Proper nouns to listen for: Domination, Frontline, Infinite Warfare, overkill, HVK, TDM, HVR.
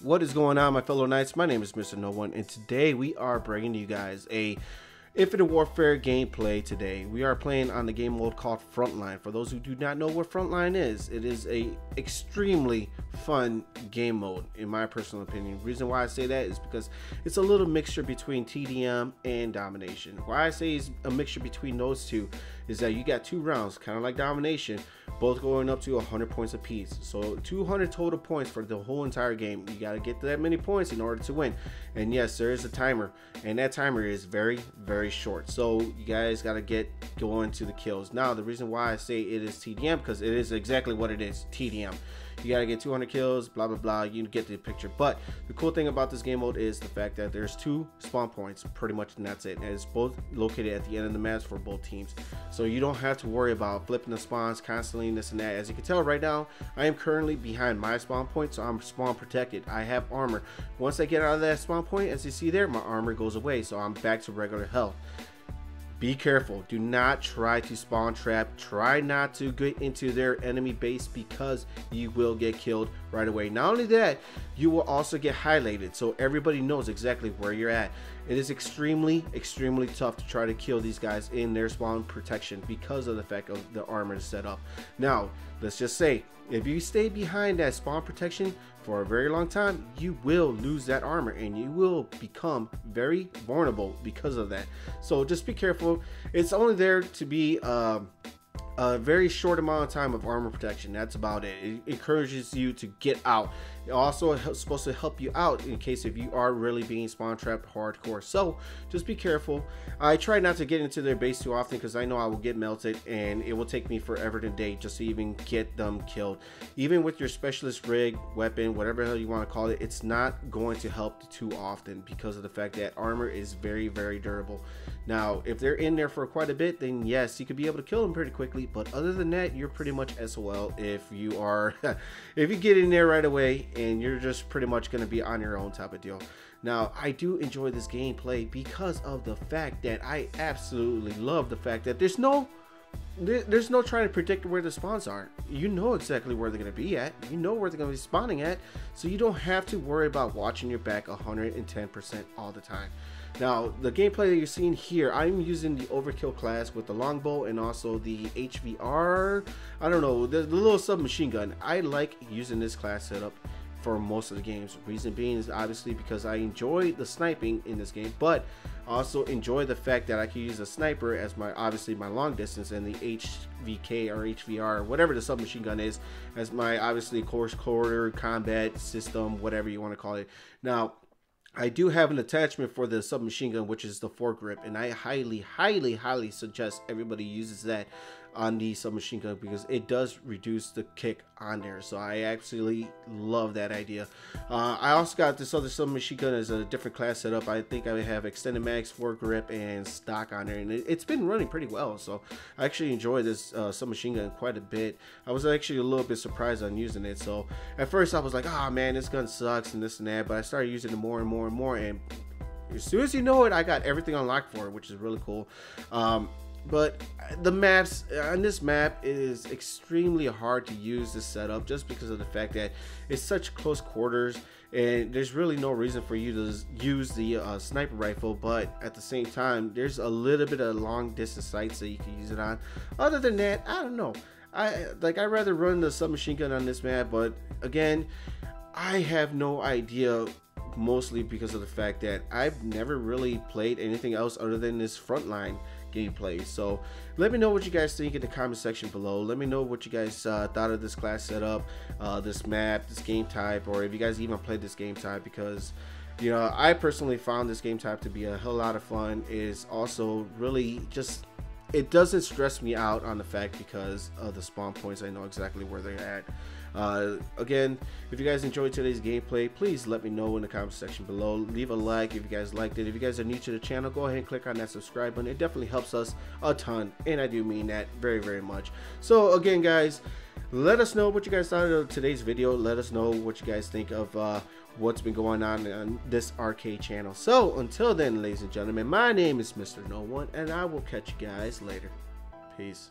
What is going on, my fellow knights? My name is Mr. No One, and today we are bringing you guys a Infinite Warfare gameplay. Today we are playing on the game mode called Frontline. For those who do not know what Frontline is, it is a extremely fun game mode in my personal opinion. The reason why I say that is because it's a little mixture between TDM and Domination. Why I say it's a mixture between those two is that you got two rounds, kind of like Domination, both going up to 100 points apiece. So 200 total points for the whole entire game. You got to get that many points in order to win. And yes, there is a timer, and that timer is very, very short, so you guys got to get going to the kills. Now the reason why I say it is TDM, because it is exactly what it is, TDM. You got to get 200 kills, blah blah blah, you get the picture. But the cool thing about this game mode is the fact that there's two spawn points pretty much, and that's it, and it's both located at the end of the match for both teams, so you don't have to worry about flipping the spawns constantly and this and that. As you can tell right now, I am currently behind my spawn point, so I'm spawn protected. I have armor. Once I get out of that spawn point, as you see there, my armor goes away, so I'm back to regular health. Be careful, do not try to spawn trap, try not to get into their enemy base, because you will get killed right away. Not only that, you will also get highlighted, so everybody knows exactly where you're at. It is extremely tough to try to kill these guys in their spawn protection because of the fact of the armor is set up. Now let's just say if you stay behind that spawn protection for a very long time, you will lose that armor and you will become very vulnerable because of that. So just be careful. It's only there to be a very short amount of time of armor protection. That's about it. It encourages you to get out. It also is supposed to help you out in case if you are really being spawn trapped hardcore. So just be careful. I try not to get into their base too often because I know I will get melted and it will take me forever today just to even get them killed. Even with your specialist rig, weapon, whatever the hell you want to call it, it's not going to help too often because of the fact that armor is very, very durable. Now if they're in there for quite a bit, then yes, you could be able to kill them pretty quickly. But other than that, you're pretty much SOL if you are if you get in there right away, and you're just pretty much going to be on your own type of deal. Now I do enjoy this gameplay because of the fact that I absolutely love the fact that there's no trying to predict where the spawns are. You know exactly where they're going to be at. You know where they're going to be spawning at, so you don't have to worry about watching your back 110% all the time. Now the gameplay that you're seeing here, I'm using the Overkill class with the longbow and also the HVR, I don't know, the little submachine gun. I like using this class setup for most of the games. Reason being is obviously because I enjoy the sniping in this game, but also enjoy the fact that I can use a sniper as my, obviously, my long distance, and the HVK or HVR, whatever the submachine gun is, as my obviously course corridor combat system, whatever you want to call it. Now I do have an attachment for the submachine gun, which is the foregrip, and I highly suggest everybody uses that on the submachine gun because it does reduce the kick on there. So I absolutely love that idea. I also got this other submachine gun as a different class setup. I think I have extended mags, foregrip, and stock on there, and it's been running pretty well. So I actually enjoy this submachine gun quite a bit. I was actually a little bit surprised on using it. So at first I was like, ah, man, this gun sucks and this and that, but I started using it more and more and more, and as soon as you know it, I got everything unlocked for it, which is really cool. But the maps on this map, it is extremely hard to use this setup just because of the fact that it's such close quarters, and there's really no reason for you to use the sniper rifle. But at the same time, there's a little bit of long distance sights that you can use it on. Other than that, I don't know, I'd rather run the submachine gun on this map. But again, I have no idea, mostly because of the fact that I've never really played anything else other than this Frontline gameplay. So let me know what you guys think in the comment section below. Let me know what you guys thought of this class setup, this map, this game type, or if you guys even played this game type, because you know, I personally found this game type to be a hell lot of fun. It is also really just, it doesn't stress me out on the fact because of the spawn points. I know exactly where they're at. Again, if you guys enjoyed today's gameplay, please let me know in the comment section below. Leave a like if you guys liked it. If you guys are new to the channel, go ahead and click on that subscribe button. It definitely helps us a ton, and I do mean that very, very much. So again guys, let us know what you guys thought of today's video. Let us know what you guys think of what's been going on this arcade channel. So until then, ladies and gentlemen, my name is Mr. No One, and I will catch you guys later. Peace.